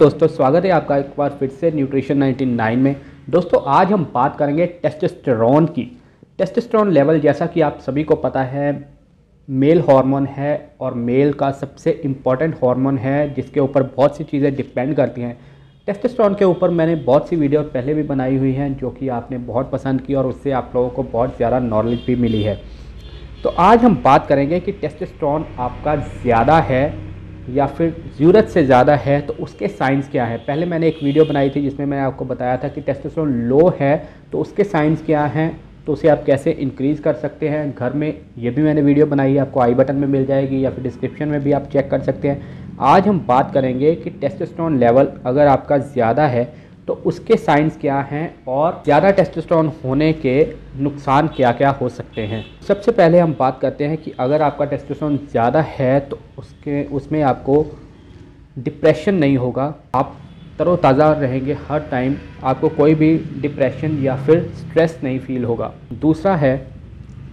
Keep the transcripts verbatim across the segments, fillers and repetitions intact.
दोस्तों स्वागत है आपका एक बार फिर से न्यूट्रिशन नाइन्टी नाइन में। दोस्तों आज हम बात करेंगे टेस्टोस्टेरोन की। टेस्टोस्टेरोन लेवल जैसा कि आप सभी को पता है मेल हार्मोन है और मेल का सबसे इम्पॉर्टेंट हार्मोन है जिसके ऊपर बहुत सी चीज़ें डिपेंड करती हैं। टेस्टोस्टेरोन के ऊपर मैंने बहुत सी वीडियो पहले भी बनाई हुई हैं जो कि आपने बहुत पसंद की और उससे आप लोगों को बहुत ज़्यादा नॉलेज भी मिली है। तो आज हम बात करेंगे कि टेस्टोस्टेरोन आपका ज़्यादा है या फिर ज़रूरत से ज़्यादा है तो उसके साइंस क्या है। पहले मैंने एक वीडियो बनाई थी जिसमें मैंने आपको बताया था कि टेस्टोस्टेरोन लो है तो उसके साइंस क्या हैं, तो उसे आप कैसे इंक्रीज़ कर सकते हैं घर में। ये भी मैंने वीडियो बनाई है, आपको आई बटन में मिल जाएगी या फिर डिस्क्रिप्शन में भी आप चेक कर सकते हैं। आज हम बात करेंगे कि टेस्टोस्टेरोन लेवल अगर आपका ज़्यादा है तो उसके साइंस क्या हैं और ज़्यादा टेस्टोस्टेरोन होने के नुकसान क्या क्या हो सकते हैं। सबसे पहले हम बात करते हैं कि अगर आपका टेस्टोस्टेरोन ज़्यादा है तो उसके उसमें आपको डिप्रेशन नहीं होगा, आप तरोताज़ा रहेंगे हर टाइम, आपको कोई भी डिप्रेशन या फिर स्ट्रेस नहीं फील होगा। दूसरा है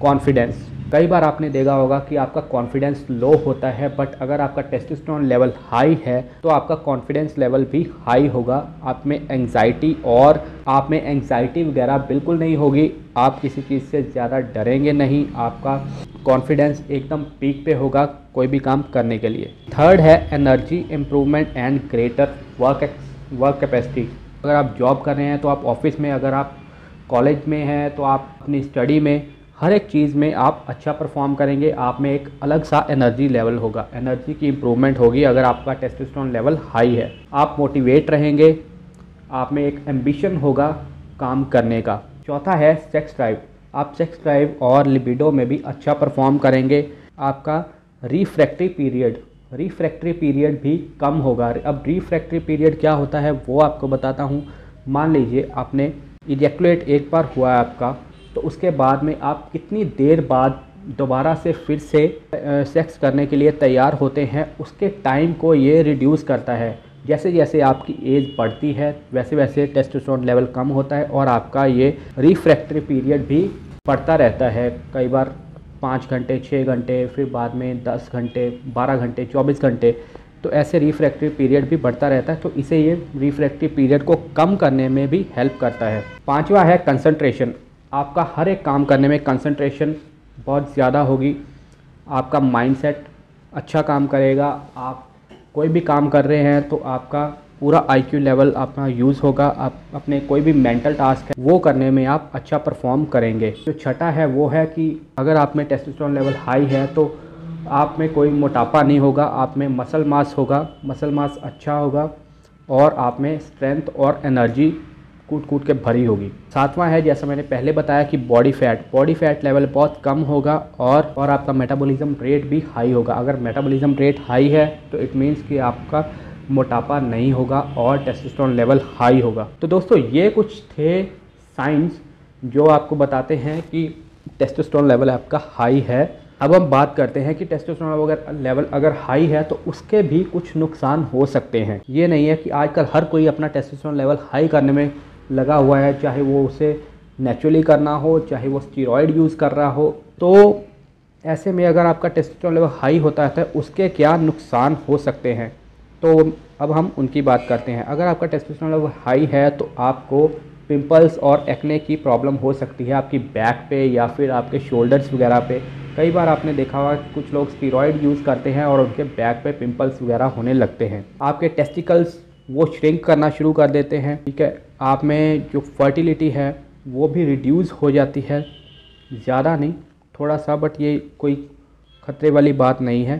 कॉन्फिडेंस। कई बार आपने देखा होगा कि आपका कॉन्फिडेंस लो होता है, बट अगर आपका टेस्टोस्टेरोन लेवल हाई है तो आपका कॉन्फिडेंस लेवल भी हाई होगा। आप में एंग्जाइटी और आप में एंग्जाइटी वगैरह बिल्कुल नहीं होगी, आप किसी चीज़ से ज़्यादा डरेंगे नहीं, आपका कॉन्फिडेंस एकदम पीक पे होगा कोई भी काम करने के लिए। थर्ड है energy improvement and greater work work capacity. अगर आप जॉब कर रहे हैं तो आप ऑफिस में, अगर आप कॉलेज में हैं तो आप अपनी स्टडी में, हर एक चीज़ में आप अच्छा परफॉर्म करेंगे, आप में एक अलग सा एनर्जी लेवल होगा, एनर्जी की इम्प्रूवमेंट होगी अगर आपका टेस्टोस्टेरोन लेवल हाई है। आप मोटिवेट रहेंगे, आप में एक एम्बिशन होगा काम करने का। चौथा है सेक्स ड्राइव। आप सेक्स ड्राइव और लिबिडो में भी अच्छा परफॉर्म करेंगे। आपका रिफ्रैक्टरी पीरियड रिफ्रैक्टरी पीरियड भी कम होगा। अब रिफ्रैक्टरी पीरियड क्या होता है वो आपको बताता हूँ। मान लीजिए आपने इजैकुलेट एक बार हुआ है आपका, तो उसके बाद में आप कितनी देर बाद दोबारा से फिर से सेक्स करने के लिए तैयार होते हैं उसके टाइम को ये रिड्यूस करता है। जैसे जैसे आपकी एज बढ़ती है वैसे वैसे टेस्टोस्टेरोन लेवल कम होता है और आपका ये रिफ्रैक्टरी पीरियड भी बढ़ता रहता है। कई बार पाँच घंटे छः घंटे फिर बाद में दस घंटे बारह घंटे चौबीस घंटे, तो ऐसे रिफ्रैक्टरी पीरियड भी बढ़ता रहता है, तो इसे ये रिफ्रैक्टरी पीरियड को कम करने में भी हेल्प करता है। पाँचवा है कंसंट्रेशन। आपका हर एक काम करने में कंसंट्रेशन बहुत ज़्यादा होगी, आपका माइंडसेट अच्छा काम करेगा, आप कोई भी काम कर रहे हैं तो आपका पूरा आईक्यू लेवल अपना यूज़ होगा, आप अपने कोई भी मेंटल टास्क है वो करने में आप अच्छा परफॉर्म करेंगे। जो छठा है वो है कि अगर आप में टेस्टोस्टेरोन लेवल हाई है तो आप में कोई मोटापा नहीं होगा, आप में मसल मास होगा, मसल मास अच्छा होगा और आप में स्ट्रेंथ और एनर्जी कूट कूट के भरी होगी। सातवां है जैसा मैंने पहले बताया कि body fat body fat level बहुत कम होगा और और आपका मेटाबॉलिज्म रेट भी हाई होगा। अगर मेटाबॉलिज्म रेट हाई है तो इट मीन्स कि आपका मोटापा नहीं होगा और टेस्टोस्टेरोन लेवल हाई होगा। तो दोस्तों ये कुछ थे साइंस जो आपको बताते हैं कि टेस्टोस्टेरोन लेवल आपका हाई है। अब हम बात करते हैं कि टेस्टोस्टेरोन अगर लेवल अगर हाई है तो उसके भी कुछ नुकसान हो सकते हैं। ये नहीं है कि आजकल हर कोई अपना टेस्टोस्टेरोन लेवल हाई करने में लगा हुआ है, चाहे वो उसे नेचुरली करना हो चाहे वो स्टीरॉयड यूज़ कर रहा हो। तो ऐसे में अगर आपका टेस्टोस्टेरोन लेवल हाई होता है तो उसके क्या नुकसान हो सकते हैं, तो अब हम उनकी बात करते हैं। अगर आपका टेस्टोस्टेरोन लेवल हाई है तो आपको पिंपल्स और एक्ने की प्रॉब्लम हो सकती है आपकी बैक पे या फिर आपके शोल्डर्स वगैरह पे। कई बार आपने देखा होगा कुछ लोग स्टीरॉयड यूज़ करते हैं और उनके बैक पे पिंपल्स वगैरह होने लगते हैं। आपके टेस्टिकल्स वो श्रिंक करना शुरू कर देते हैं, ठीक है। आप में जो फर्टिलिटी है वो भी रिड्यूस हो जाती है, ज़्यादा नहीं थोड़ा सा, बट ये कोई खतरे वाली बात नहीं है।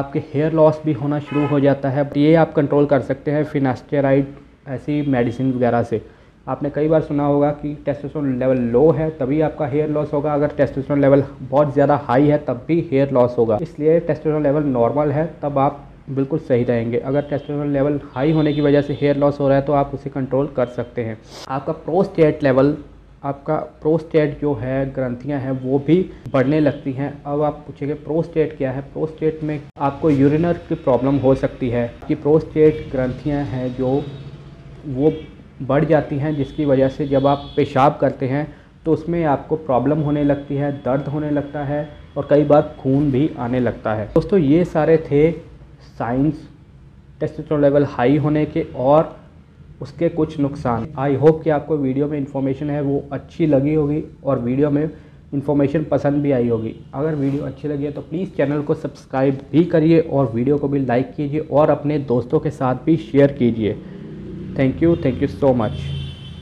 आपके हेयर लॉस भी होना शुरू हो जाता है, ये आप कंट्रोल कर सकते हैं फिनास्टेराइड ऐसी मेडिसिन वगैरह से। आपने कई बार सुना होगा कि टेस्टोस्टेरोन लेवल लो है तभी आपका हेयर लॉस होगा, अगर टेस्टोस्टेरोन लेवल बहुत ज़्यादा हाई है तब भी हेयर लॉस होगा। इसलिए टेस्टोस्टेरोन लेवल नॉर्मल है तब आप बिल्कुल सही रहेंगे। अगर टेस्टोस्टेरोन लेवल हाई होने की वजह से हेयर लॉस हो रहा है तो आप उसे कंट्रोल कर सकते हैं। आपका प्रोस्टेट लेवल, आपका प्रोस्टेट जो है ग्रंथियां हैं वो भी बढ़ने लगती हैं। अब आप पूछेंगे प्रोस्टेट क्या है। प्रोस्टेट में आपको यूरिनर की प्रॉब्लम हो सकती है कि प्रोस्टेट ग्रंथियां हैं जो वो बढ़ जाती हैं, जिसकी वजह से जब आप पेशाब करते हैं तो उसमें आपको प्रॉब्लम होने लगती है, दर्द होने लगता है और कई बार खून भी आने लगता है। दोस्तों ये सारे थे साइंस टेस्टोस्टेरोन लेवल हाई होने के और उसके कुछ नुकसान। आई होप कि आपको वीडियो में इन्फॉर्मेशन है वो अच्छी लगी होगी और वीडियो में इन्फॉर्मेशन पसंद भी आई होगी। अगर वीडियो अच्छी लगी है तो प्लीज़ चैनल को सब्सक्राइब भी करिए और वीडियो को भी लाइक कीजिए और अपने दोस्तों के साथ भी शेयर कीजिए। Thank you, thank you so much.